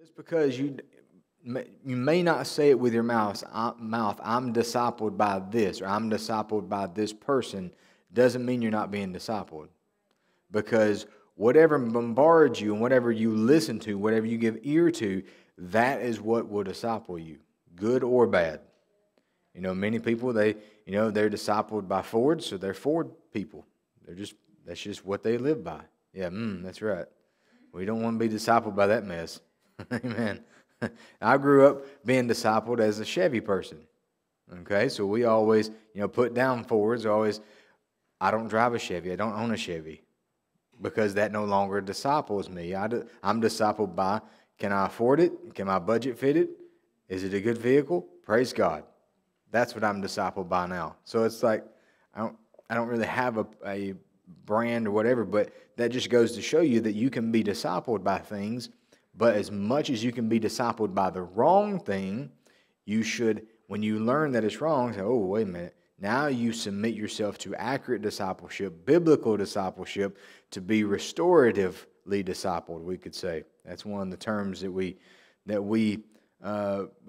Just because you may not say it with your mouth, I'm discipled by this, or I'm discipled by this person, doesn't mean you're not being discipled. Because whatever bombards you and whatever you listen to, whatever you give ear to, that is what will disciple you, good or bad. You know, many people, they're discipled by Ford, so they're Ford people. That's just what they live by. Yeah, that's right. We don't want to be discipled by that mess. Amen. I grew up being discipled as a Chevy person. Okay, so we always, put down Fords. Always, I don't drive a Chevy. I don't own a Chevy, because that no longer disciples me. I'm discipled by, can I afford it? Can my budget fit it? Is it a good vehicle? Praise God. That's what I'm discipled by now. So it's like I don't really have a brand or whatever, but that just goes to show you that you can be discipled by things. But as much as you can be discipled by the wrong thing, you should, when you learn that it's wrong, say, oh, wait a minute. Now you submit yourself to accurate discipleship, biblical discipleship, to be restoratively discipled, we could say. That's one of the terms that we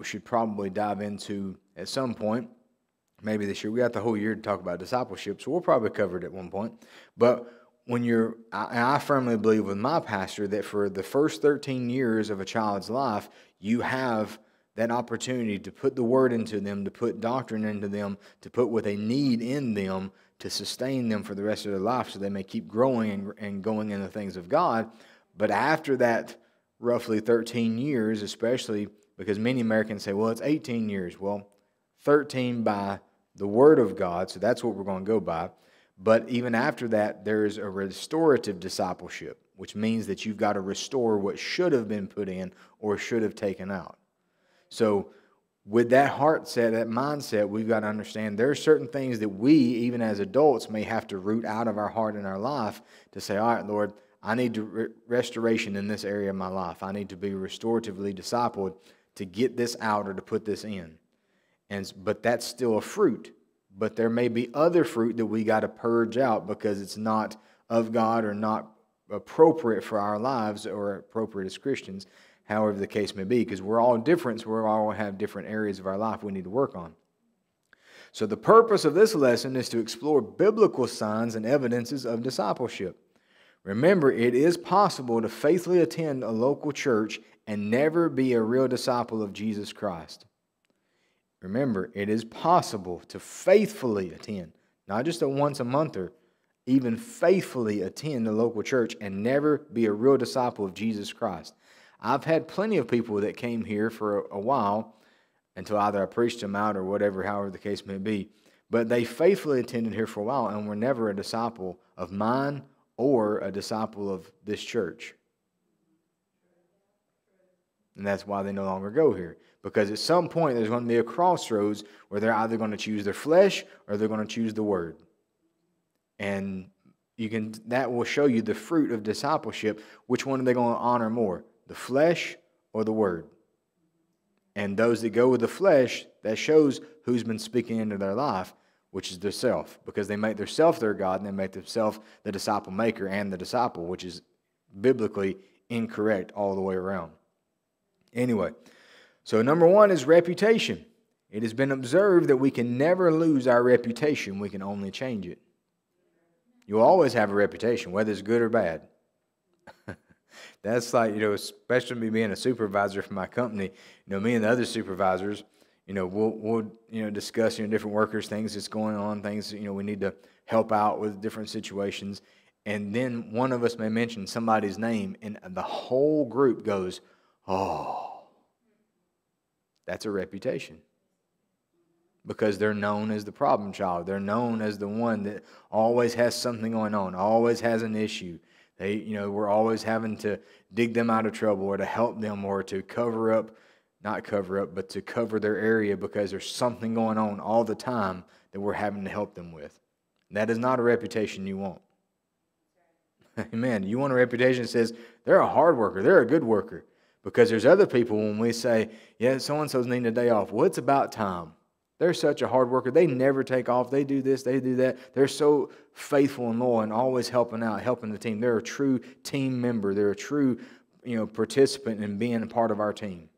should probably dive into at some point. Maybe this year. We got the whole year to talk about discipleship, so we'll probably cover it at one point. But when you're, and I firmly believe with my pastor that for the first 13 years of a child's life, you have that opportunity to put the word into them, to put doctrine into them, to put what they need in them to sustain them for the rest of their life so they may keep growing and going in the things of God. But after that roughly 13 years, especially because many Americans say, well, it's 18 years. Well, 13 by the word of God, so that's what we're going to go by. But even after that, there is a restorative discipleship, which means that you've got to restore what should have been put in or should have taken out. So with that heart set, that mindset, we've got to understand there are certain things that we, even as adults, may have to root out of our heart and our life to say, all right, Lord, I need restoration in this area of my life. I need to be restoratively discipled to get this out or to put this in. But that's still a fruit. But there may be other fruit that we got to purge out because it's not of God or not appropriate for our lives or appropriate as Christians, however the case may be, because we're all different. So we all have different areas of our life we need to work on. So the purpose of this lesson is to explore biblical signs and evidences of discipleship. Remember, it is possible to faithfully attend a local church and never be a real disciple of Jesus Christ. Remember, it is possible to faithfully attend, not just a once a monther, even faithfully attend the local church and never be a real disciple of Jesus Christ. I've had plenty of people that came here for a while until either I preached them out or whatever, however the case may be, but they faithfully attended here for a while and were never a disciple of mine or a disciple of this church. And that's why they no longer go here. Because at some point there's going to be a crossroads where they're either going to choose their flesh or they're going to choose the word. And that will show you the fruit of discipleship. Which one are they going to honor more? The flesh or the word? And those that go with the flesh, that shows who's been speaking into their life, which is their self. Because they make their self their God and they make themselves the disciple maker and the disciple, which is biblically incorrect all the way around. Anyway, so number one is reputation. It has been observed that we can never lose our reputation. We can only change it. You always have a reputation, whether it's good or bad. That's like, especially me being a supervisor for my company, me and the other supervisors, we'll discuss, different workers, things that's going on, things, we need to help out with different situations. And then one of us may mention somebody's name and the whole group goes, oh. That's a reputation because they're known as the problem child. They're known as the one that always has something going on, always has an issue. They, we're always having to dig them out of trouble or to help them or to cover up, not cover up, but to cover their area because there's something going on all the time that we're having to help them with. That is not a reputation you want. Amen. You want a reputation that says they're a hard worker, they're a good worker. Because there's other people when we say, yeah, so-and-so's needing a day off. Well, it's about time. They're such a hard worker. They never take off. They do this. They do that. They're so faithful and loyal and always helping out, helping the team. They're a true team member. They're a true you know, participant in being a part of our team.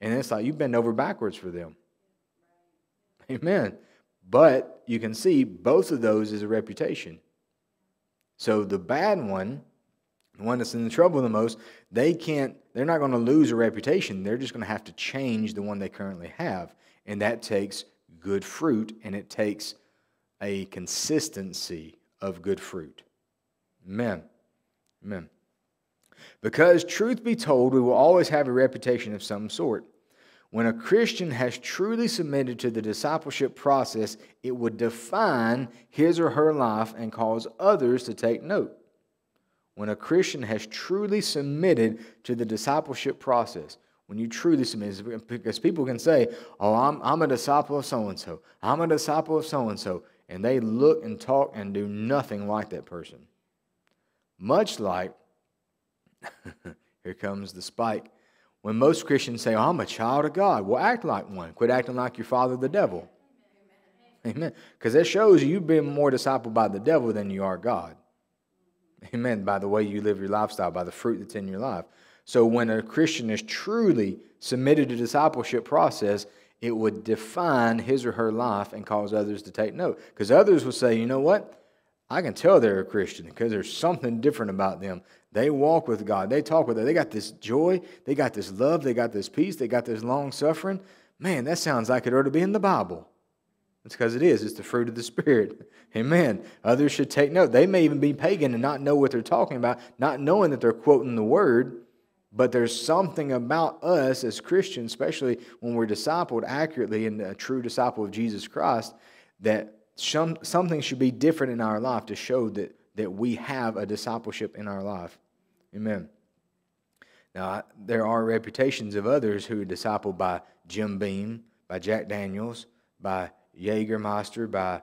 And it's like you bend over backwards for them. Amen. But you can see both of those is a reputation. So the bad one, the one that's in the trouble the most, they're not going to lose a reputation. They're just going to have to change the one they currently have. And that takes good fruit, and it takes a consistency of good fruit. Amen. Amen. Because truth be told, we will always have a reputation of some sort. When a Christian has truly submitted to the discipleship process, it would define his or her life and cause others to take note. When a Christian has truly submitted to the discipleship process, when you truly submit, because people can say, oh, I'm a disciple of so-and-so, I'm a disciple of so-and-so, and they look and talk and do nothing like that person. Much like, here comes the spike, when most Christians say, oh, I'm a child of God, well, act like one. Quit acting like your father, the devil. Amen. Because that shows you've been more discipled by the devil than you are God. Amen. By the way you live your lifestyle, by the fruit that's in your life. So when a Christian is truly submitted to the discipleship process, it would define his or her life and cause others to take note. Because others will say, you know what? I can tell they're a Christian because there's something different about them. They walk with God. They talk with God. They got this joy. They got this love. They got this peace. They got this long suffering. Man, that sounds like it ought to be in the Bible. It's because it is. It's the fruit of the Spirit. Amen. Others should take note. They may even be pagan and not know what they're talking about, not knowing that they're quoting the Word, but there's something about us as Christians, especially when we're discipled accurately and a true disciple of Jesus Christ, that something should be different in our life to show that we have a discipleship in our life. Amen. Now, there are reputations of others who are discipled by Jim Beam, by Jack Daniels, by Jägermeister, by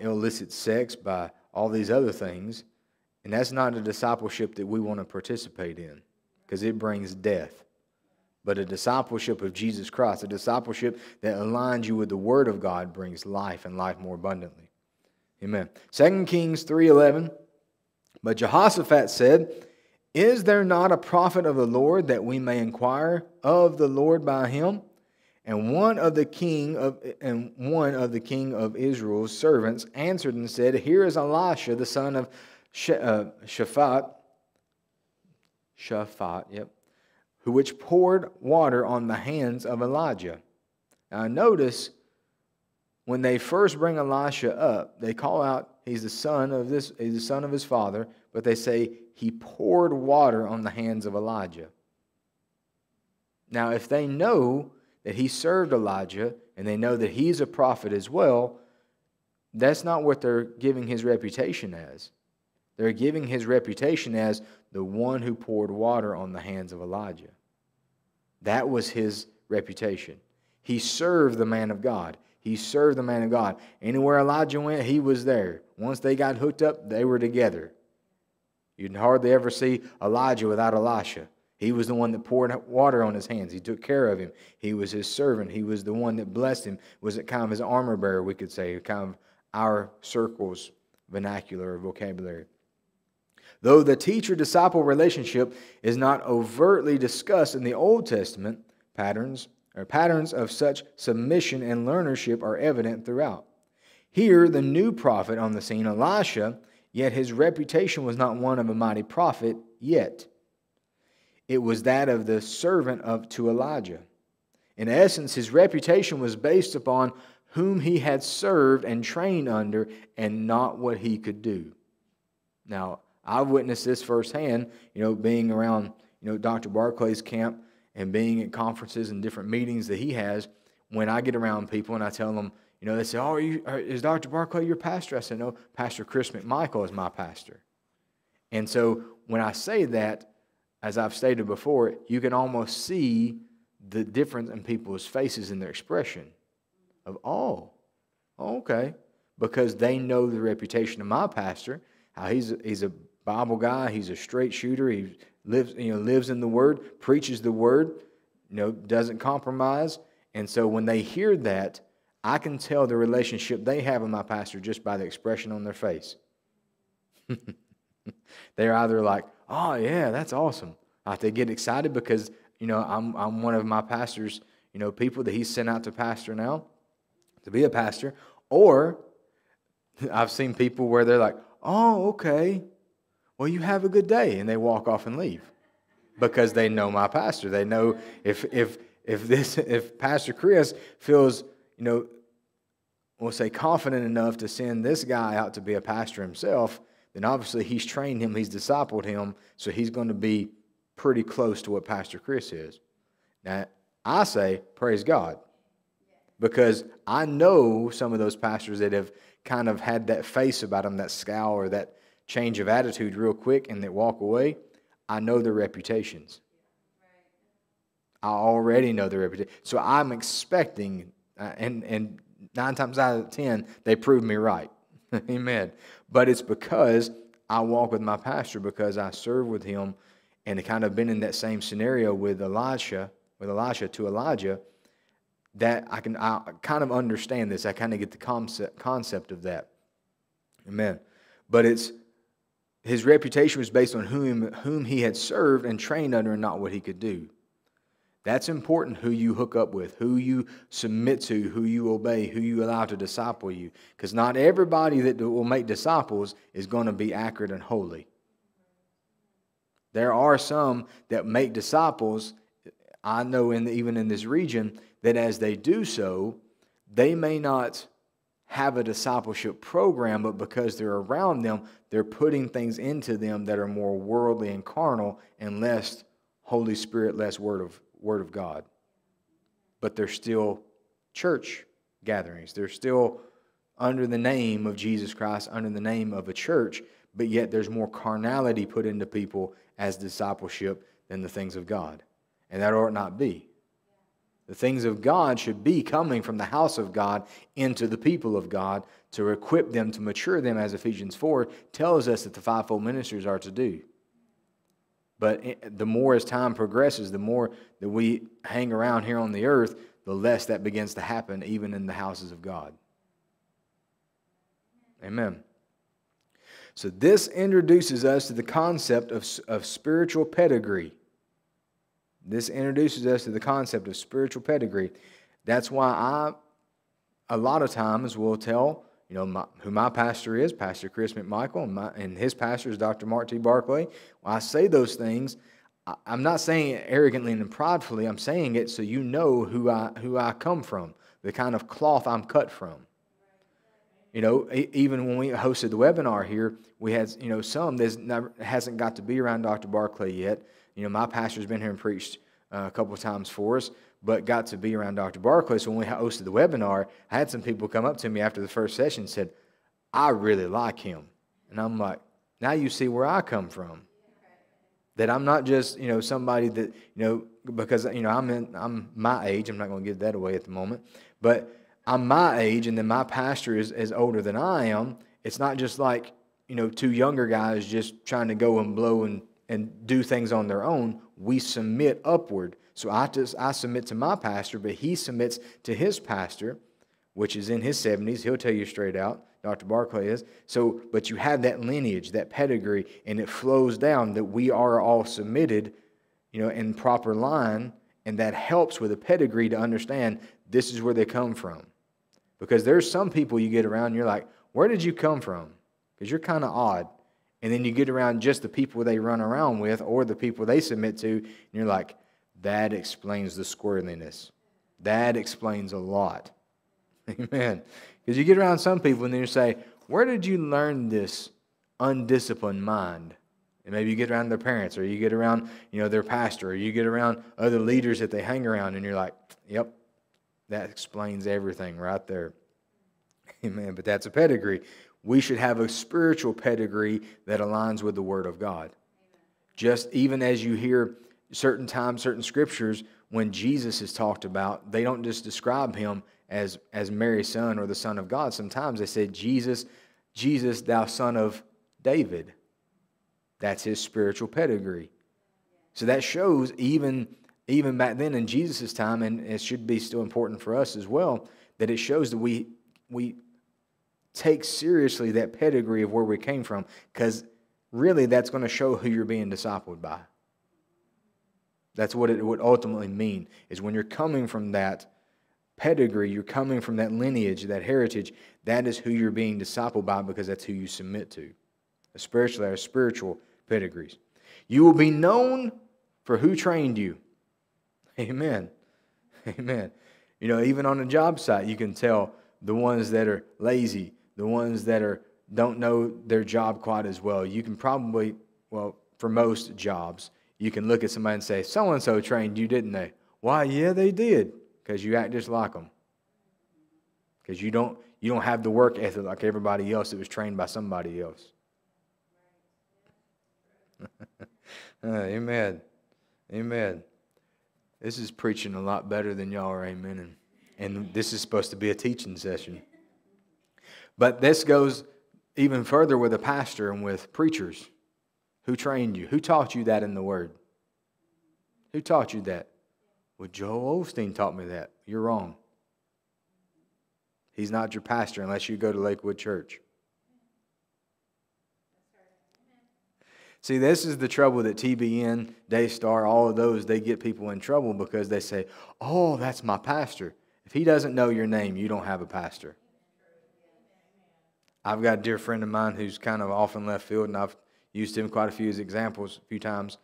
illicit sex, by all these other things. And that's not a discipleship that we want to participate in because it brings death. But a discipleship of Jesus Christ, a discipleship that aligns you with the Word of God brings life and life more abundantly. Amen. 2 Kings 3:11, but Jehoshaphat said, is there not a prophet of the Lord that we may inquire of the Lord by him? And one of the king of Israel's servants answered and said, here is Elisha, the son of Shaphat, which poured water on the hands of Elijah. Now notice, when they first bring Elisha up, they call out he's the son of his father, but they say he poured water on the hands of Elijah. Now if they know that he served Elijah, and they know that he's a prophet as well, that's not what they're giving his reputation as. They're giving his reputation as the one who poured water on the hands of Elijah. That was his reputation. He served the man of God. He served the man of God. Anywhere Elijah went, he was there. Once they got hooked up, they were together. You'd hardly ever see Elijah without Elisha. He was the one that poured water on his hands. He took care of him. He was his servant. He was the one that blessed him. Was it kind of his armor bearer, we could say, kind of our circle's vernacular or vocabulary. Though the teacher-disciple relationship is not overtly discussed in the Old Testament, patterns of such submission and learnership are evident throughout. Here, the new prophet on the scene, Elisha, yet his reputation was not one of a mighty prophet yet. It was that of the servant to Elijah. In essence, his reputation was based upon whom he had served and trained under and not what he could do. Now, I've witnessed this firsthand, being around, Dr. Barclay's camp and being at conferences and different meetings that he has. When I get around people and I tell them, they say, oh, is Dr. Barclay your pastor? I say, no, Pastor Chris McMichael is my pastor. And so when I say that, as I've stated before, you can almost see the difference in people's faces and their expression of, oh, okay, because they know the reputation of my pastor, how he's a Bible guy, he's a straight shooter, he lives in the Word, preaches the Word, doesn't compromise. And so when they hear that, I can tell the relationship they have with my pastor just by the expression on their face. They're either like, Oh, yeah, that's awesome. They get excited because, you know, I'm one of my pastor's, you know, people that he's sent out to pastor now, to be a pastor. Or I've seen people where they're like, oh, okay, well, you have a good day. And they walk off and leave because they know my pastor. They know if Pastor Chris feels, you know, we'll say confident enough to send this guy out to be a pastor himself, then obviously he's trained him, he's discipled him, so he's going to be pretty close to what Pastor Chris is. Now, I say, praise God, because I know some of those pastors that have kind of had that face about them, that scowl or that change of attitude real quick and that walk away. I know their reputations. I already know their reputation. So I'm expecting, and 9 times out of 10, they prove me right. Amen. But it's because I walk with my pastor, because I serve with him, and kind of been in that same scenario with Elisha to Elijah, that I kind of understand this. I kind of get the concept of that. Amen. But it's his reputation was based on whom he had served and trained under, and not what he could do. That's important, who you hook up with, who you submit to, who you obey, who you allow to disciple you. Because not everybody that will make disciples is going to be accurate and holy. There are some that make disciples, I know even in this region, that as they do so, they may not have a discipleship program, but because they're around them, they're putting things into them that are more worldly and carnal and less Holy Spirit, less Word of God. But they're still church gatherings. They're still under the name of Jesus Christ, under the name of a church, but yet there's more carnality put into people as discipleship than the things of God. And that ought not be. The things of God should be coming from the house of God into the people of God to equip them, to mature them, as Ephesians 4 tells us that the fivefold ministers are to do. But the more as time progresses, the more that we hang around here on the earth, the less that begins to happen even in the houses of God. Amen. So this introduces us to the concept of spiritual pedigree. This introduces us to the concept of spiritual pedigree. That's why a lot of times will tell, you know, who my pastor is, Pastor Chris McMichael, and his pastor is Dr. Mark T. Barclay. When I say those things, I'm not saying it arrogantly and pridefully. I'm saying it so you know who I come from, the kind of cloth I'm cut from. You know, even when we hosted the webinar here, we had, you know, some that hasn't got to be around Dr. Barclay yet. You know, my pastor's been here and preached a couple of times for us, but got to be around Dr. Barclay. So when we hosted the webinar, I had some people come up to me after the first session and said, I really like him. And I'm like, now you see where I come from. That I'm not just, you know, somebody that, you know, because, you know, I'm my age. I'm not going to give that away at the moment. But I'm my age, and then my pastor is older than I am. It's not just like, you know, two younger guys just trying to go and blow and do things on their own. We submit upward. So I submit to my pastor, but he submits to his pastor, which is in his 70s. He'll tell you straight out, Dr. Barclay is. So, but you have that lineage, that pedigree, and it flows down that we are all submitted, you know, in proper line, and that helps with a pedigree to understand this is where they come from. Because there's some people you get around, and you're like, where did you come from? Because you're kind of odd. And then you get around just the people they run around with or the people they submit to, and you're like, that explains the squirreliness. That explains a lot. Amen. Because you get around some people and then you say, where did you learn this undisciplined mind? And maybe you get around their parents, or you get around, you know, their pastor, or you get around other leaders that they hang around, and you're like, yep, that explains everything right there. Amen. But that's a pedigree. We should have a spiritual pedigree that aligns with the Word of God. Just even as you hear certain times, certain scriptures, when Jesus is talked about, they don't just describe him as Mary's son or the son of God. Sometimes they say, Jesus, thou son of David. That's his spiritual pedigree. So that shows even back then in Jesus' time, and it should be still important for us as well, that it shows that we take seriously that pedigree of where we came from, because really that's going to show who you're being discipled by. That's what it would ultimately mean, is when you're coming from that pedigree, you're coming from that lineage, that heritage, that is who you're being discipled by, because that's who you submit to, especially our spiritual pedigrees. You will be known for who trained you. Amen. Amen. You know, even on a job site, you can tell the ones that are lazy, the ones that are don't know their job quite as well. You can probably, well, for most jobs, you can look at somebody and say, so-and-so trained you, didn't they? Why, yeah, they did, because you act just like them. Because you don't have the work ethic like everybody else that was trained by somebody else. Amen. Amen. This is preaching a lot better than y'all are amening. And this is supposed to be a teaching session. But this goes even further with a pastor and with preachers. Who trained you? Who taught you that in the Word? Who taught you that? Well, Joel Osteen taught me that. You're wrong. He's not your pastor unless you go to Lakewood Church. See, this is the trouble that TBN, Daystar, all of those, they get people in trouble because they say, oh, that's my pastor. If he doesn't know your name, you don't have a pastor. I've got a dear friend of mine who's kind of off in left field, and I've used him quite a few examples a few times.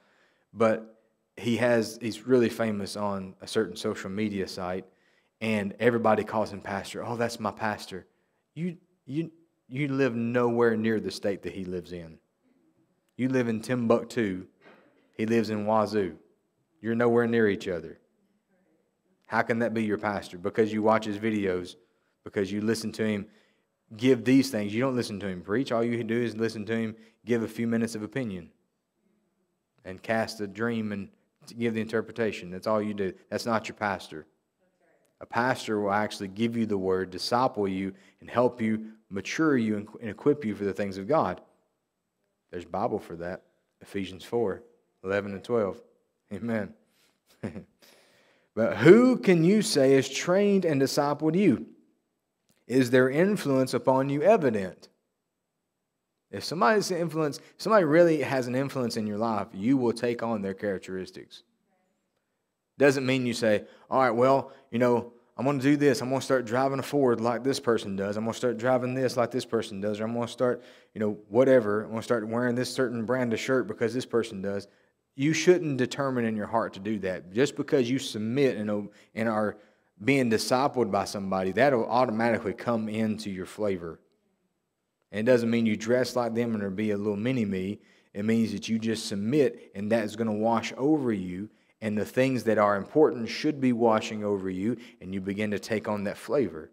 But he's really famous on a certain social media site, and everybody calls him pastor. Oh, that's my pastor. You live nowhere near the state that he lives in. You live in Timbuktu. He lives in Wazoo. You're nowhere near each other. How can that be your pastor? Because you watch his videos, because you listen to him give these things. You don't listen to him preach. All you do is listen to him give a few minutes of opinion and cast a dream and give the interpretation. That's all you do. That's not your pastor. A pastor will actually give you the word, disciple you, and help you, mature you, and equip you for the things of God. There's a Bible for that. Ephesians 4, 11 and 12. Amen. But who can you say is trained and discipled you? Is their influence upon you evident? If somebody's influence, if somebody really has an influence in your life, you will take on their characteristics. Doesn't mean you say, all right, well, you know, I'm going to do this. I'm going to start driving a Ford like this person does. I'm going to start driving this like this person does. Or I'm going to start, you know, whatever. I'm going to start wearing this certain brand of shirt because this person does. You shouldn't determine in your heart to do that. Just because you submit and are being discipled by somebody, that'll automatically come into your flavor. And it doesn't mean you dress like them and there'll be a little mini-me. It means that you just submit, and that is going to wash over you, and the things that are important should be washing over you, and you begin to take on that flavor.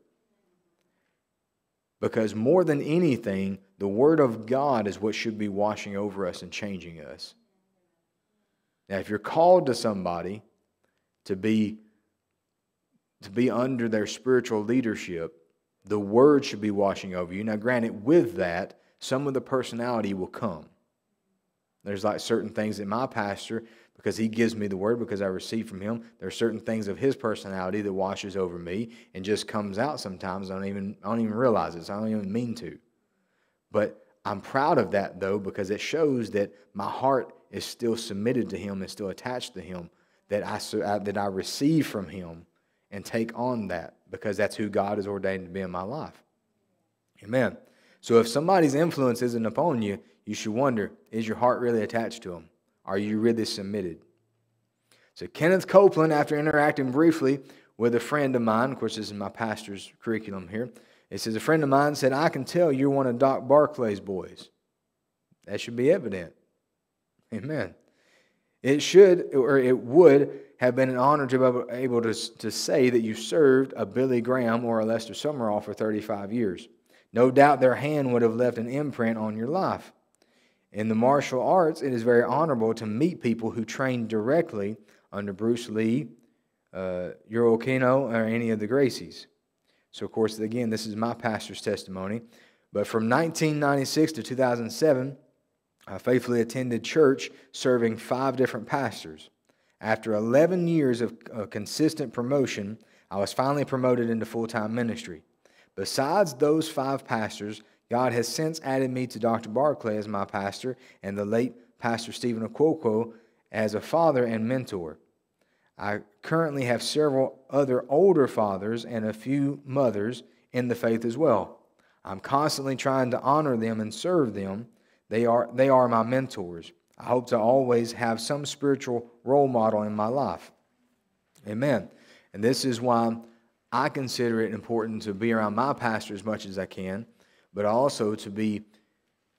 Because more than anything, the Word of God is what should be washing over us and changing us. Now, if you're called to somebody to be under their spiritual leadership, the Word should be washing over you. Now, granted, with that, some of the personality will come. There's like certain things that my pastor, because he gives me the Word, because I receive from him, there are certain things of his personality that washes over me and just comes out sometimes. I don't even realize it. So I don't even mean to. But I'm proud of that, though, because it shows that my heart is still submitted to him and still attached to him, that I receive from him and take on that, because that's who God has ordained to be in my life. Amen. So if somebody's influence isn't upon you, you should wonder, is your heart really attached to them? Are you really submitted? So Kenneth Copeland, after interacting briefly with a friend of mine, of course this is my pastor's curriculum here, it says, a friend of mine said, I can tell you're one of Doc Barclay's boys. That should be evident. Amen. It should, or it would, have been an honor to be able to say that you served a Billy Graham or a Lester Sumrall for 35 years. No doubt their hand would have left an imprint on your life. In the martial arts, it is very honorable to meet people who trained directly under Bruce Lee, Uroquino, or any of the Gracies. So, of course, again, this is my pastor's testimony. But from 1996 to 2007, I faithfully attended church serving 5 different pastors. After 11 years of consistent promotion, I was finally promoted into full-time ministry. Besides those 5 pastors, God has since added me to Dr. Barclay as my pastor and the late Pastor Stephen Okwokwo as a father and mentor. I currently have several other older fathers and a few mothers in the faith as well. I'm constantly trying to honor them and serve them. They are my mentors. I hope to always have some spiritual role model in my life. Amen. And this is why I consider it important to be around my pastor as much as I can, but also to be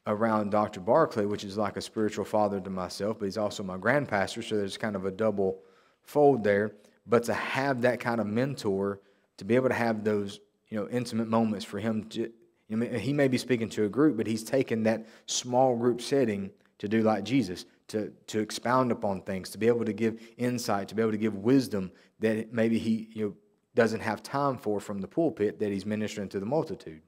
around Dr. Barclay, which is like a spiritual father to myself, but he's also my grandpastor, so there's kind of a double fold there. But to have that kind of mentor, to be able to have those, you know, intimate moments for him to, you know, he may be speaking to a group, but he's taken that small group setting to do like Jesus, to expound upon things, to be able to give insight, to be able to give wisdom that maybe he, you know, doesn't have time for from the pulpit, that he's ministering to the multitude.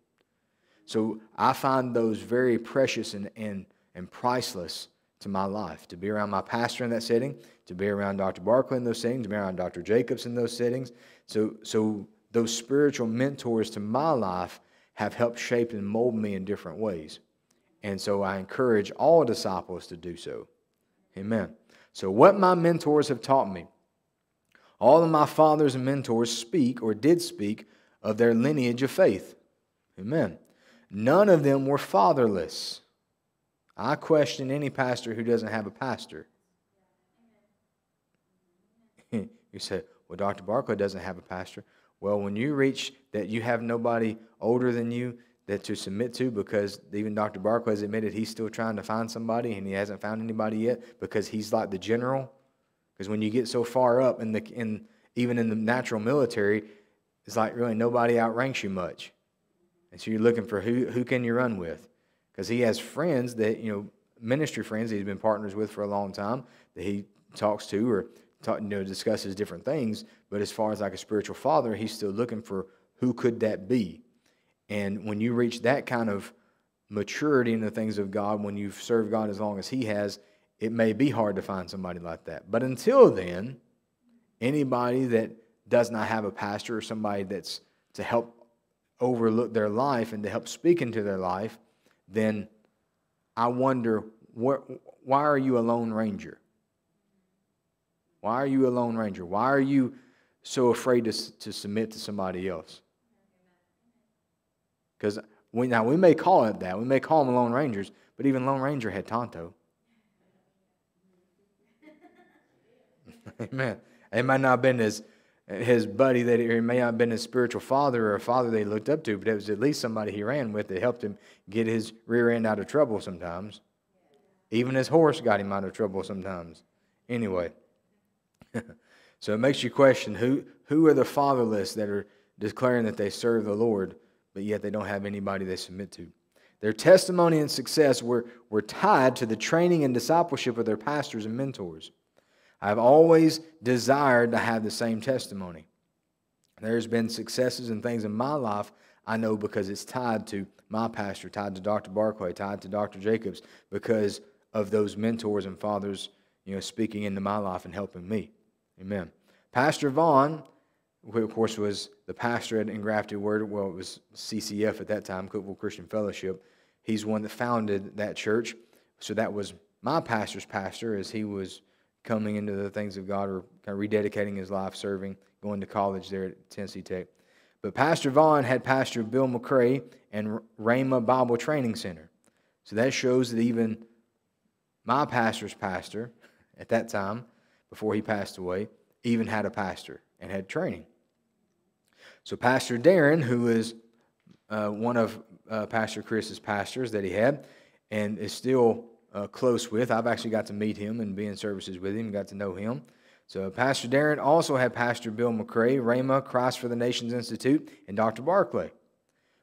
So I find those very precious and priceless to my life, to be around my pastor in that setting, to be around Dr. Barclay in those settings, to be around Dr. Jacobs in those settings. So those spiritual mentors to my life have helped shape and mold me in different ways. And so I encourage all disciples to do so. Amen. So what my mentors have taught me. All of my fathers and mentors speak or did speak of their lineage of faith. Amen. None of them were fatherless. I question any pastor who doesn't have a pastor. You say, well, Dr. Barclay doesn't have a pastor. Well, when you reach that you have nobody older than you that to submit to, because even Dr. Barclay has admitted he's still trying to find somebody and he hasn't found anybody yet because he's like the general. Because when you get so far up, even in the natural military, it's like really nobody outranks you much. And so you're looking for who can you run with. Because he has friends that, you know, ministry friends that he's been partners with for a long time that he talks to or discusses different things. But as far as like a spiritual father, he's still looking for who could that be. And when you reach that kind of maturity in the things of God, when you've served God as long as he has, it may be hard to find somebody like that. But until then, anybody that does not have a pastor or somebody that's to help overlook their life and to help speak into their life, then I wonder, why are you a lone ranger? Why are you a lone ranger? Why are you so afraid to submit to somebody else? Because we may call it that. We may call them Lone Rangers, but even Lone Ranger had Tonto. Amen. It might not have been his buddy, that it may not have been his spiritual father or a father they looked up to, but it was at least somebody he ran with that helped him get his rear end out of trouble sometimes. Even his horse got him out of trouble sometimes. Anyway, so it makes you question, who are the fatherless that are declaring that they serve the Lord, but yet they don't have anybody they submit to? Their testimony and success were tied to the training and discipleship of their pastors and mentors. I've always desired to have the same testimony. There's been successes and things in my life I know because it's tied to my pastor, tied to Dr. Barclay, tied to Dr. Jacobs, because of those mentors and fathers, you know, speaking into my life and helping me. Amen. Pastor Vaughn, who of course was the pastor at Engrafted Word, well, it was CCF at that time, Cookeville Christian Fellowship. He's one that founded that church. So that was my pastor's pastor as he was coming into the things of God, or kind of rededicating his life, serving, going to college there at Tennessee Tech. But Pastor Vaughn had Pastor Bill McRae and Rhema Bible Training Center. So that shows that even my pastor's pastor at that time, before he passed away, even had a pastor and had training. So Pastor Darren, who is one of Pastor Chris's pastors that he had and is still close with, I've actually got to meet him and be in services with him, got to know him. So Pastor Darren also had Pastor Bill McRae, Rhema, Christ for the Nations Institute, and Dr. Barclay.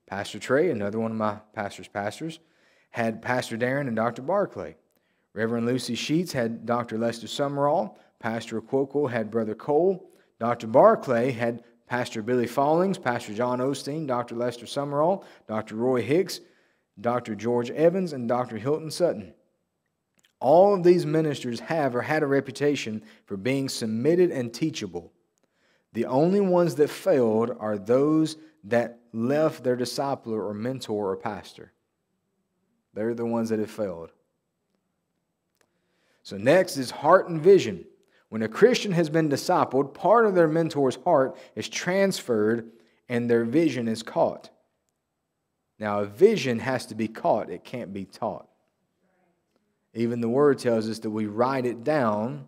Pastor Trey, another one of my pastor's pastors, had Pastor Darren and Dr. Barclay. Reverend Lucy Sheets had Dr. Lester Sumrall. Pastor Cuoco had Brother Cole. Dr. Barclay had Pastor Billy Fallings, Pastor John Osteen, Dr. Lester Sumrall, Dr. Roy Hicks, Dr. George Evans, and Dr. Hilton Sutton. All of these ministers have or had a reputation for being submitted and teachable. The only ones that failed are those that left their discipler or mentor or pastor. They're the ones that have failed. So next is heart and vision. When a Christian has been discipled, part of their mentor's heart is transferred and their vision is caught. Now, a vision has to be caught. It can't be taught. Even the Word tells us that we write it down,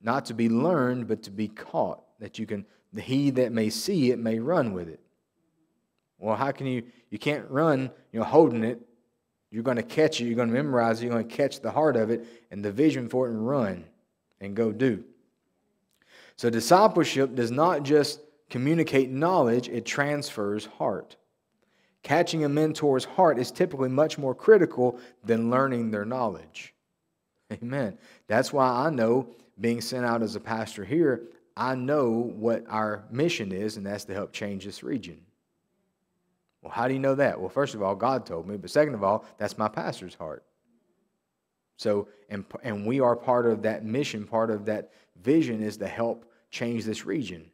not to be learned, but to be caught, that you can, he that may see it may run with it. Well, how can you can't run, holding it. You're going to catch it. You're going to memorize it. You're going to catch the heart of it and the vision for it and run and go do. So discipleship does not just communicate knowledge. It transfers heart. Catching a mentor's heart is typically much more critical than learning their knowledge. Amen. That's why I know, being sent out as a pastor here, I know what our mission is, and that's to help change this region. Well, how do you know that? Well, first of all, God told me, but second of all, that's my pastor's heart. So, and we are part of that mission, part of that vision is to help change this region.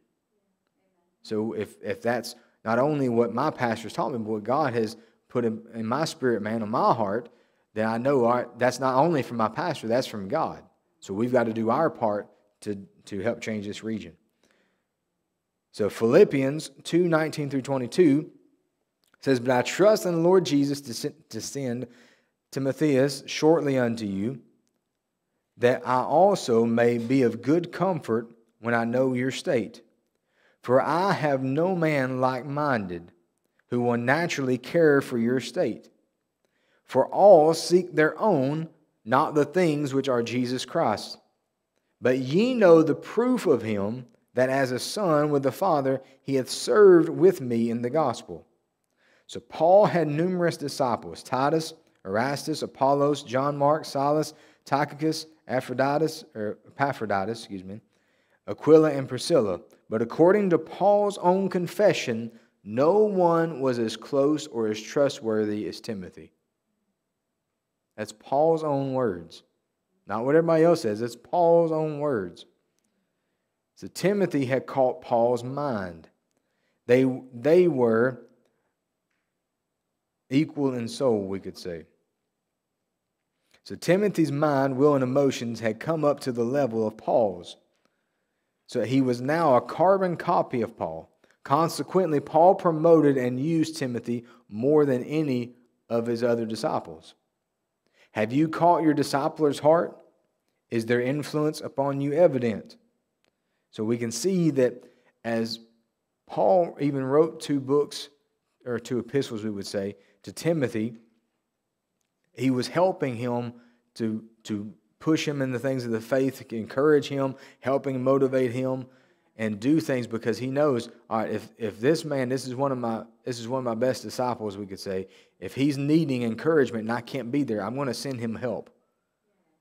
So if that's not only what my pastor's taught me, but what God has put in my spirit, man, in my heart, then I know, all right, that's not only from my pastor, that's from God. So we've got to do our part to help change this region. So Philippians 2:19 through 22 says, "But I trust in the Lord Jesus to send Timotheus shortly unto you, that I also may be of good comfort when I know your state. For I have no man like-minded who will naturally care for your state. For all seek their own, not the things which are Jesus Christ. But ye know the proof of him, that as a son with the Father, he hath served with me in the gospel." So Paul had numerous disciples: Titus, Erastus, Apollos, John Mark, Silas, Tychicus, Epaphroditus, Aquila and Priscilla. But according to Paul's own confession, no one was as close or as trustworthy as Timothy. That's Paul's own words. Not what everybody else says. It's Paul's own words. So Timothy had caught Paul's mind. They were equal in soul, we could say. So Timothy's mind, will, and emotions had come up to the level of Paul's. So he was now a carbon copy of Paul. Consequently, Paul promoted and used Timothy more than any of his other disciples. Have you caught your discipler's heart? Is their influence upon you evident? So we can see that as Paul even wrote 2 books, or 2 epistles, we would say, to Timothy, he was helping him to push him in the things of the faith, encourage him, helping motivate him, and do things because he knows, all right, if this man, this is one of my best disciples, we could say, if he's needing encouragement and I can't be there, I'm going to send him help.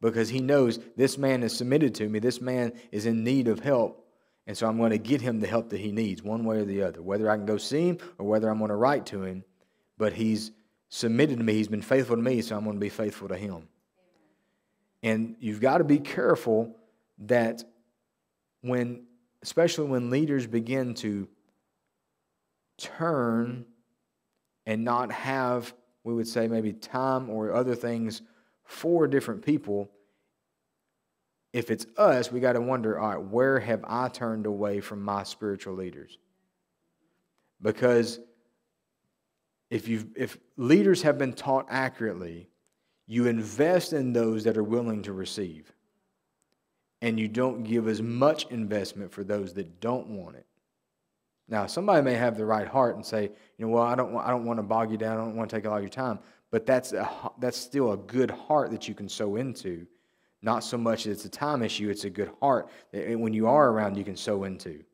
Because he knows this man is submitted to me, this man is in need of help, and so I'm going to get him the help that he needs, one way or the other, whether I can go see him or whether I'm going to write to him. But he's submitted to me, he's been faithful to me, so I'm going to be faithful to him. And you've got to be careful that especially when leaders begin to turn and not have, we would say, maybe time or other things for different people, if it's us, we got to wonder, all right, where have I turned away from my spiritual leaders? Because if leaders have been taught accurately, you invest in those that are willing to receive. And you don't give as much investment for those that don't want it. Now, somebody may have the right heart and say, well, I don't want to bog you down. I don't want to take all your time. But that's still a good heart that you can sow into. Not so much that it's a time issue. It's a good heart that when you are around, you can sow into.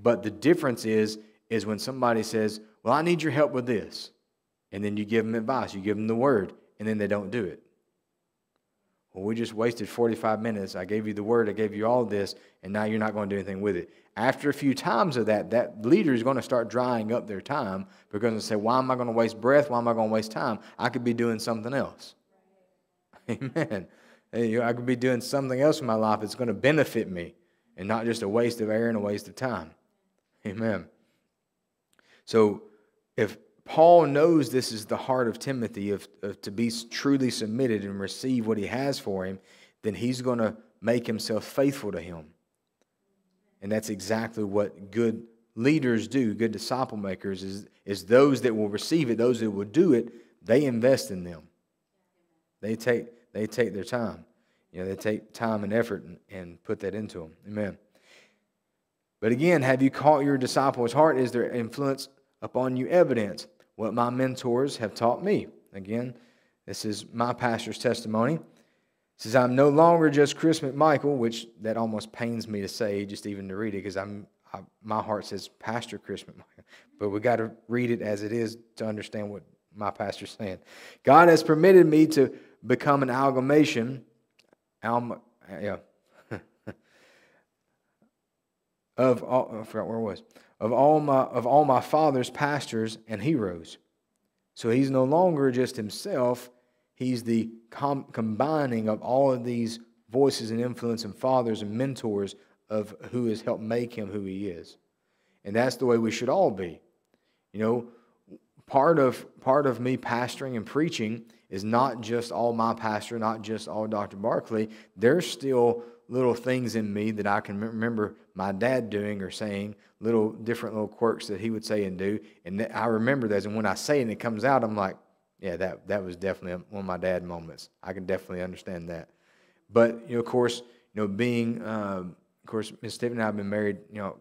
But the difference is when somebody says, well, I need your help with this. And then you give them advice. You give them the word. And then they don't do it. Well, we just wasted 45 minutes. I gave you the word. I gave you all this. And now you're not going to do anything with it. After a few times of that, that leader is going to start drying up their time. Because they say, why am I going to waste breath? Why am I going to waste time? I could be doing something else. Amen. I could be doing something else in my life that's going to benefit me. And not just a waste of air and a waste of time. Amen. So if Paul knows this is the heart of Timothy, of to be truly submitted and receive what he has for him, then he's going to make himself faithful to him. And that's exactly what good leaders do, good disciple makers, is those that will receive it, those that will do it, they invest in them. They take their time. You know, they take time and effort and put that into them. Amen. But again, have you caught your disciple's heart? Is their influence upon you evidence? What my mentors have taught me. Again, this is my pastor's testimony. It says, I'm no longer just Chris McMichael, which that almost pains me to say, just even to read it, because my heart says Pastor Chris McMichael. But we got to read it as it is to understand what my pastor's saying. God has permitted me to become an amalgamation of all, I forgot where it was, of all my father's pastors and heroes. So he's no longer just himself. He's the combining of all of these voices and influence and fathers and mentors of who has helped make him who he is. And that's the way we should all be. You know, part of me pastoring and preaching is not just all my pastor, not just all Dr. Barkley. There's still little things in me that I can remember my dad doing or saying, different little quirks that he would say and do. And I remember those. And when I say it and it comes out, I'm like, yeah, that was definitely one of my dad moments. I can definitely understand that. But, you know, of course, you know, Ms. Tiffany and I have been married, you know,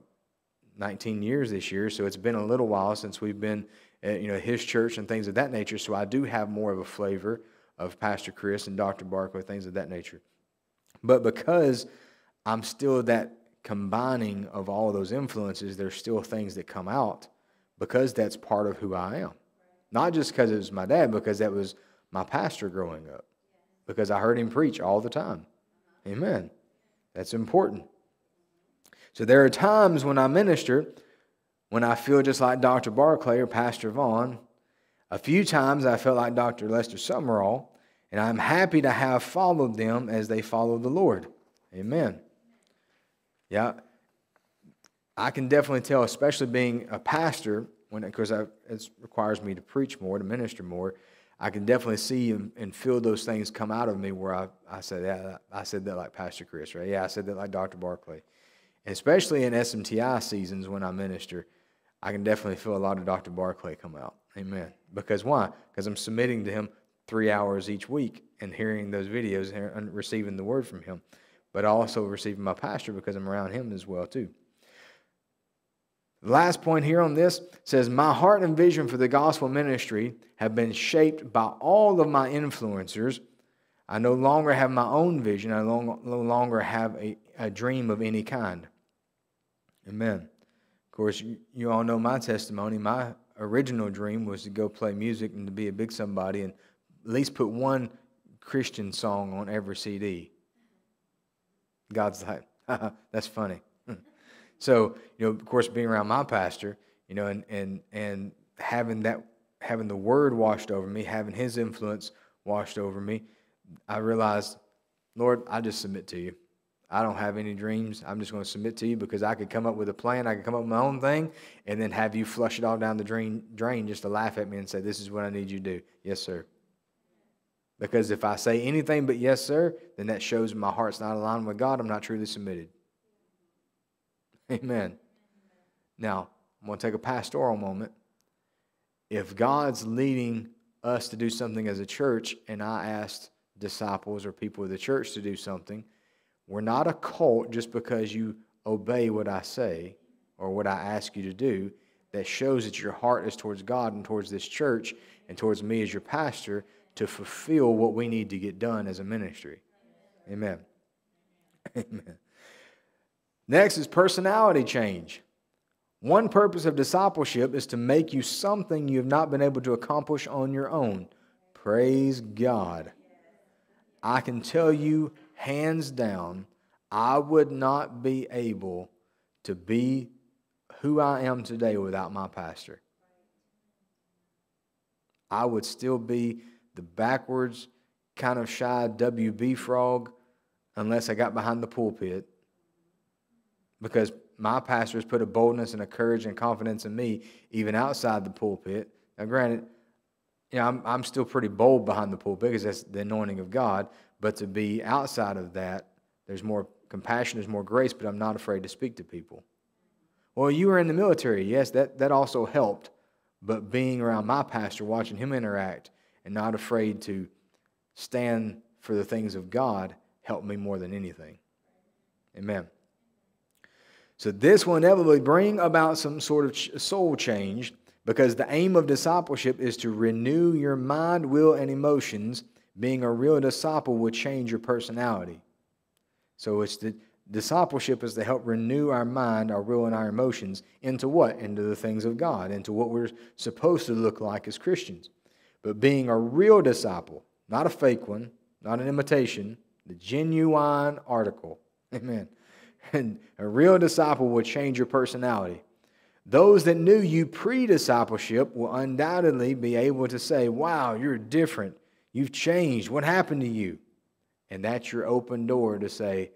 19 years this year. So it's been a little while since we've been at, you know, his church and things of that nature. So I do have more of a flavor of Pastor Chris and Dr. Barkley, things of that nature. But because I'm still that combining of all of those influences, there's still things that come out because that's part of who I am. Not just because it was my dad, because that was my pastor growing up. Because I heard him preach all the time. Amen. That's important. So there are times when I minister, when I feel just like Dr. Barkley or Pastor Vaughn. A few times I felt like Dr. Lester Sumrall. And I'm happy to have followed them as they follow the Lord. Amen. Yeah, I can definitely tell, especially being a pastor, because it requires me to preach more, to minister more, I can definitely see and feel those things come out of me where I said, yeah, I said that like Pastor Chris, right? Yeah, I said that like Dr. Barkley. And especially in SMTI seasons when I minister, I can definitely feel a lot of Dr. Barkley come out. Amen. Because why? Because I'm submitting to him 3 hours each week and hearing those videos and receiving the word from him, but also receiving my pastor because I'm around him as well too. The last point here on this says, my heart and vision for the gospel ministry have been shaped by all of my influencers. I no longer have my own vision. I no longer have a dream of any kind. Amen. Of course, you all know my testimony. My original dream was to go play music and to be a big somebody and at least put one Christian song on every CD. God's like, that's funny. So, you know, of course, being around my pastor, you know, and having the word washed over me, having his influence washed over me, I realized, Lord, I just submit to you. I don't have any dreams. I'm just going to submit to you because I could come up with a plan. I could come up with my own thing and then have you flush it all down the drain just to laugh at me and say, this is what I need you to do. Yes, sir. Because if I say anything but yes, sir, then that shows my heart's not aligned with God. I'm not truly submitted. Amen. Now, I'm going to take a pastoral moment. If God's leading us to do something as a church, and I asked disciples or people of the church to do something, we're not a cult just because you obey what I say or what I ask you to do. That shows that your heart is towards God and towards this church and towards me as your pastor, to fulfill what we need to get done as a ministry. Amen. Amen. Next is personality change. One purpose of discipleship is to make you something you have not been able to accomplish on your own. Praise God. I can tell you, hands down, I would not be able to be who I am today without my pastor. I would still be the backwards, kind of shy WB frog, unless I got behind the pulpit, because my pastor has put a boldness and a courage and confidence in me, even outside the pulpit, Now, granted, you know, I'm still pretty bold behind the pulpit because that's the anointing of God. But to be outside of that, there's more compassion, there's more grace, but I'm not afraid to speak to people. Well, you were in the military. Yes, that also helped. But being around my pastor, watching him interact, and not afraid to stand for the things of God helped me more than anything. Amen. So this will inevitably bring about some sort of soul change, because the aim of discipleship is to renew your mind, will, and emotions. Being a real disciple will change your personality. So it's the discipleship is to help renew our mind, our will, and our emotions into what? Into the things of God, into what we're supposed to look like as Christians. But being a real disciple, not a fake one, not an imitation, the genuine article. Amen. And a real disciple will change your personality. Those that knew you pre-discipleship will undoubtedly be able to say, wow, you're different. You've changed. What happened to you? And that's your open door to say,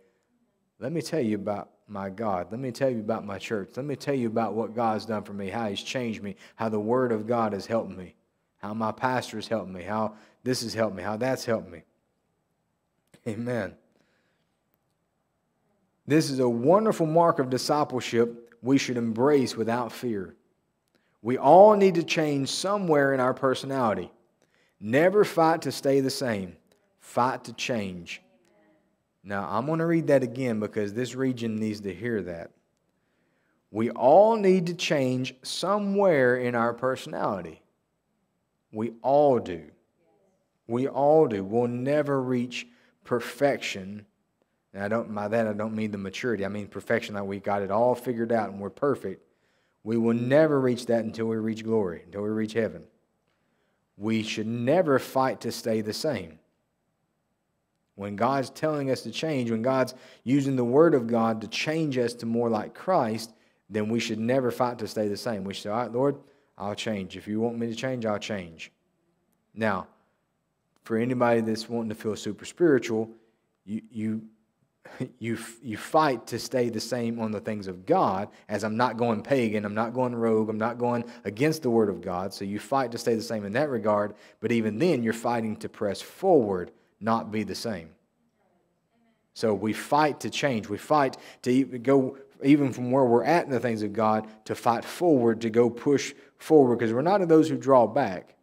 let me tell you about my God. Let me tell you about my church. Let me tell you about what God's done for me, how He's changed me, how the Word of God has helped me, how my pastor has helped me, how this has helped me, how that's helped me. Amen. This is a wonderful mark of discipleship we should embrace without fear. We all need to change somewhere in our personality. Never fight to stay the same. Fight to change. Now, I'm going to read that again because this region needs to hear that. We all need to change somewhere in our personality. We all do. We all do. We'll never reach perfection. And by that I don't mean the maturity. I mean perfection, that we got it all figured out and we're perfect. We will never reach that until we reach glory, until we reach heaven. We should never fight to stay the same. When God's telling us to change, when God's using the Word of God to change us to more like Christ, then we should never fight to stay the same. We should say, all right, Lord, I'll change. If you want me to change, I'll change. Now, for anybody that's wanting to feel super spiritual, you fight to stay the same on the things of God, as I'm not going pagan, I'm not going rogue, I'm not going against the Word of God. So you fight to stay the same in that regard, but even then you're fighting to press forward, not be the same. So we fight to change. We fight to go even from where we're at in the things of God to fight forward, to go push forward, because we're not of those who draw back.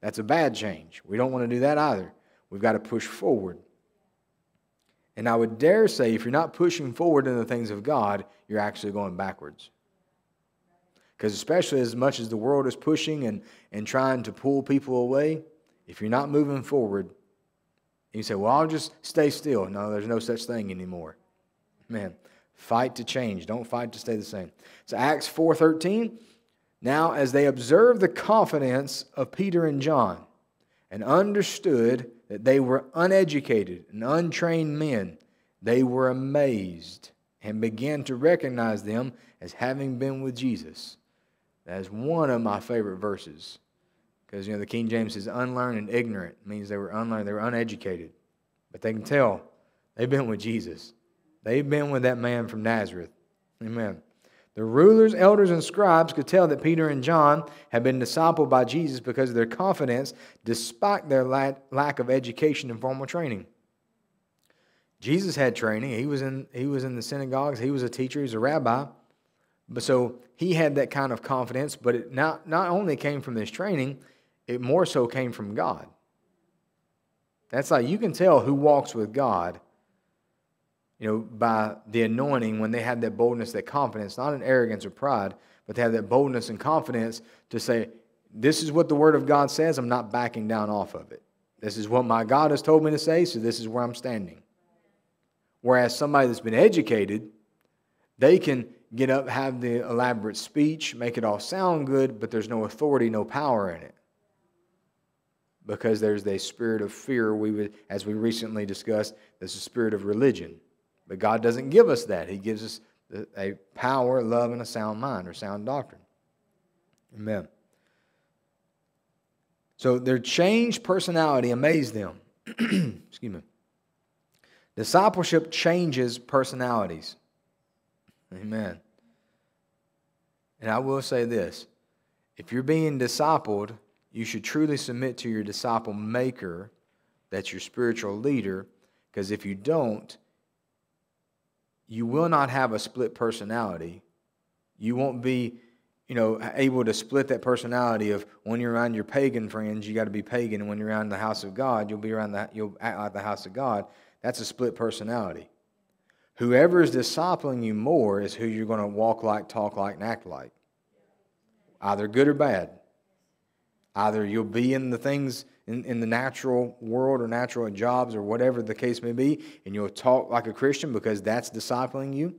That's a bad change. We don't want to do that either. We've got to push forward. And I would dare say, if you're not pushing forward in the things of God, you're actually going backwards. Because especially as much as the world is pushing and trying to pull people away, if you're not moving forward, you say, well, I'll just stay still. No, there's no such thing anymore. Man, fight to change. Don't fight to stay the same. So Acts 4:13, now as they observed the confidence of Peter and John and understood that they were uneducated and untrained men, they were amazed and began to recognize them as having been with Jesus. That is one of my favorite verses. Because, you know, the King James says unlearned and ignorant. It means they were unlearned, they were uneducated. But they can tell they've been with Jesus. They've been with that man from Nazareth. Amen. The rulers, elders, and scribes could tell that Peter and John had been discipled by Jesus because of their confidence, despite their lack of education and formal training. Jesus had training. He was in the synagogues. He was a teacher. He was a rabbi. But so he had that kind of confidence, but it not only came from this training, it more so came from God. That's like you can tell who walks with God, you know, by the anointing, when they have that boldness, that confidence, not an arrogance or pride, but they have that boldness and confidence to say, this is what the Word of God says, I'm not backing down off of it. This is what my God has told me to say, so this is where I'm standing. Whereas somebody that's been educated, they can get up, have the elaborate speech, make it all sound good, but there's no authority, no power in it. Because there's the spirit of fear, as we recently discussed, there's a spirit of religion. But God doesn't give us that. He gives us a power, love, and a sound mind or sound doctrine. Amen. So their changed personality amazed them. Excuse me. Discipleship changes personalities. Amen. And I will say this. If you're being discipled, you should truly submit to your disciple maker, that's your spiritual leader, because if you don't, you will not have a split personality. You won't be, able to split that personality of when you're around your pagan friends, you got to be pagan, and when you're around the house of God, you'll act like the house of God. That's a split personality. Whoever is discipling you more is who you're going to walk like, talk like, and act like. Either good or bad. Either you'll be in the things in the natural world or natural jobs or whatever the case may be, and you'll talk like a Christian because that's discipling you,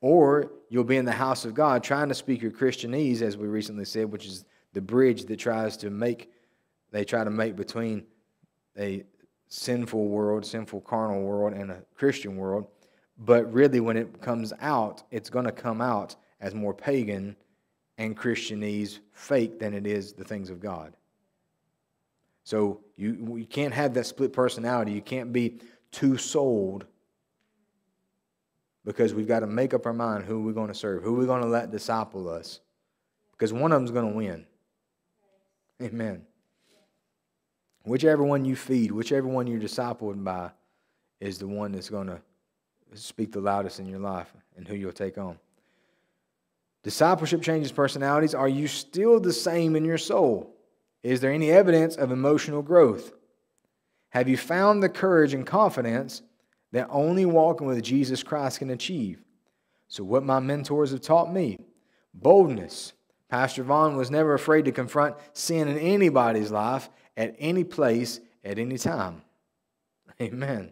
or you'll be in the house of God trying to speak your Christianese, as we recently said, which is the bridge that they try to make between a sinful world, sinful carnal world, and a Christian world. But really, when it comes out, it's going to come out as more pagan and Christianese fake than it is the things of God. So you can't have that split personality. You can't be two-souled, because we've got to make up our mind who we're going to serve, who we're going to let disciple us, because one of them's going to win. Amen. Whichever one you feed, whichever one you're discipled by, is the one that's going to speak the loudest in your life and who you'll take on. Discipleship changes personalities. Are you still the same in your soul? Is there any evidence of emotional growth? Have you found the courage and confidence that only walking with Jesus Christ can achieve? So what my mentors have taught me: boldness. Pastor Vaughn was never afraid to confront sin in anybody's life, at any place, at any time. Amen.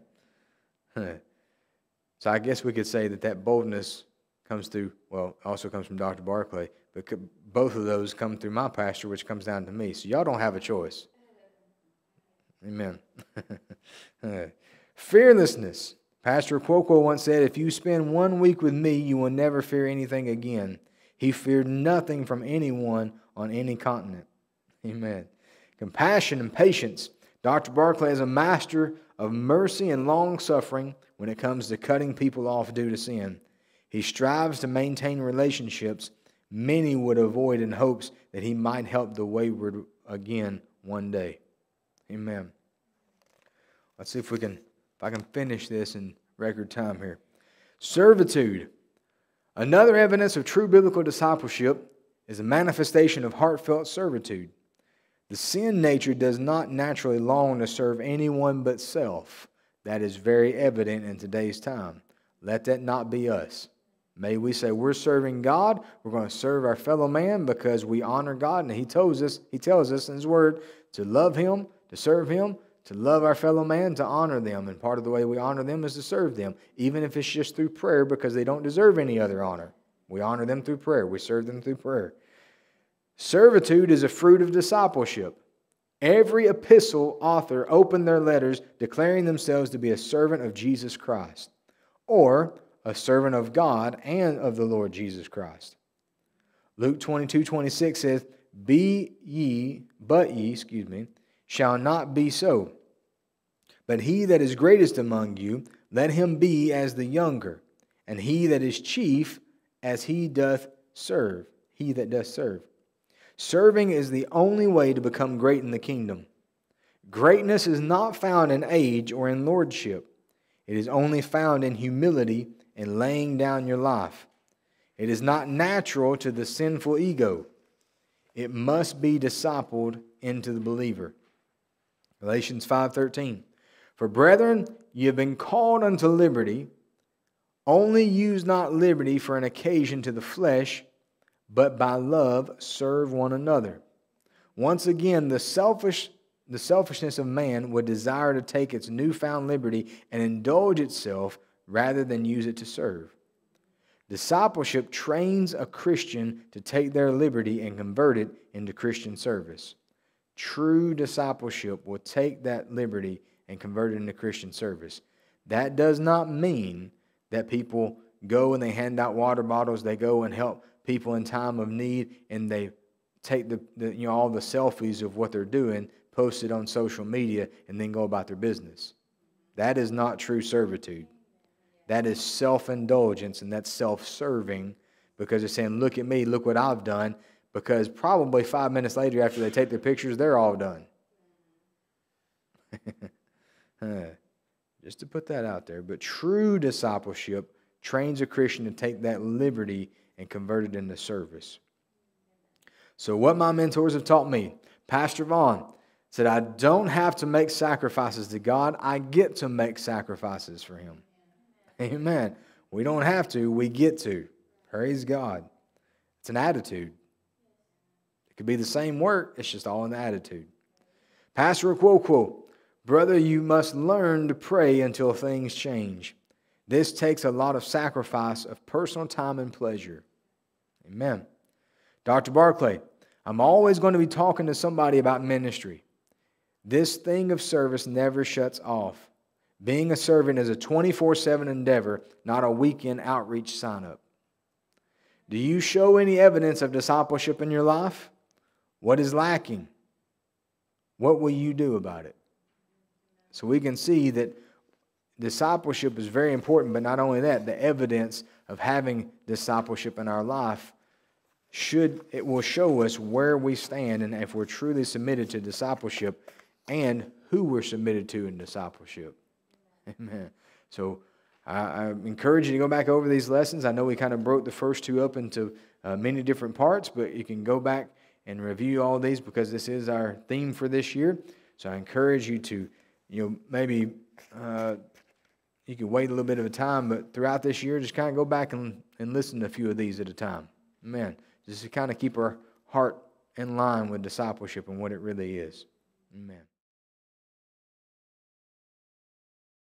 So I guess we could say that boldness comes through, well, also comes from Dr. Barclay, but both of those come through my pastor, which comes down to me. So y'all don't have a choice. Amen. Fearlessness. Pastor Cuoco once said, if you spend 1 week with me, you will never fear anything again. He feared nothing from anyone on any continent. Amen. Compassion and patience. Dr. Barclay is a master of mercy and long-suffering when it comes to cutting people off due to sin. He strives to maintain relationships many would avoid in hopes that he might help the wayward again one day. Amen. Let's see if I can finish this in record time here. Servitude. Another evidence of true biblical discipleship is a manifestation of heartfelt servitude. The sin nature does not naturally long to serve anyone but self. That is very evident in today's time. Let that not be us. May we say we're serving God, we're going to serve our fellow man because we honor God, and He tells us in His Word to love Him, to serve Him, to love our fellow man, to honor them. And part of the way we honor them is to serve them, even if it's just through prayer, because they don't deserve any other honor. We honor them through prayer. We serve them through prayer. Servitude is a fruit of discipleship. Every epistle author opened their letters declaring themselves to be a servant of Jesus Christ, or a servant of God and of the Lord Jesus Christ. Luke 22:26 says, But ye shall not be so. But he that is greatest among you, let him be as the younger, and he that is chief as he doth serve. He that doth serve. Serving is the only way to become great in the kingdom. Greatness is not found in age or in lordship. It is only found in humility and laying down your life. It is not natural to the sinful ego. It must be discipled into the believer. Galatians 5:13. For brethren, ye have been called unto liberty. Only use not liberty for an occasion to the flesh, but by love serve one another. Once again, the selfishness of man would desire to take its newfound liberty and indulge itself rather than use it to serve. Discipleship trains a Christian to take their liberty and convert it into Christian service. True discipleship will take that liberty and convert it into Christian service. That does not mean that people go and they hand out water bottles, they go and help people in time of need, and they take all the selfies of what they're doing, post it on social media, and then go about their business. That is not true servitude. That is self-indulgence, and that's self-serving, because it's saying, look at me, look what I've done, because probably 5 minutes later after they take their pictures, they're all done. Just to put that out there. But true discipleship trains a Christian to take that liberty and convert it into service. So what my mentors have taught me, Pastor Vaughn said, I don't have to make sacrifices to God. I get to make sacrifices for Him. Amen. We don't have to. We get to. Praise God. It's an attitude. It could be the same work. It's just all an attitude. Pastor Okwokwo, brother, you must learn to pray until things change. This takes a lot of sacrifice of personal time and pleasure. Amen. Dr. Barclay, I'm always going to be talking to somebody about ministry. This thing of service never shuts off. Being a servant is a 24/7 endeavor, not a weekend outreach sign-up. Do you show any evidence of discipleship in your life? What is lacking? What will you do about it? So we can see that discipleship is very important, but not only that, the evidence of having discipleship in our life will show us where we stand and if we're truly submitted to discipleship and who we're submitted to in discipleship. Amen. So I encourage you to go back over these lessons. I know we kind of broke the first two up into many different parts, but you can go back and review all these because this is our theme for this year. So I encourage you to, maybe you can wait a little bit of a time, but throughout this year, just kind of go back and listen to a few of these at a time. Amen. Just to kind of keep our heart in line with discipleship and what it really is. Amen.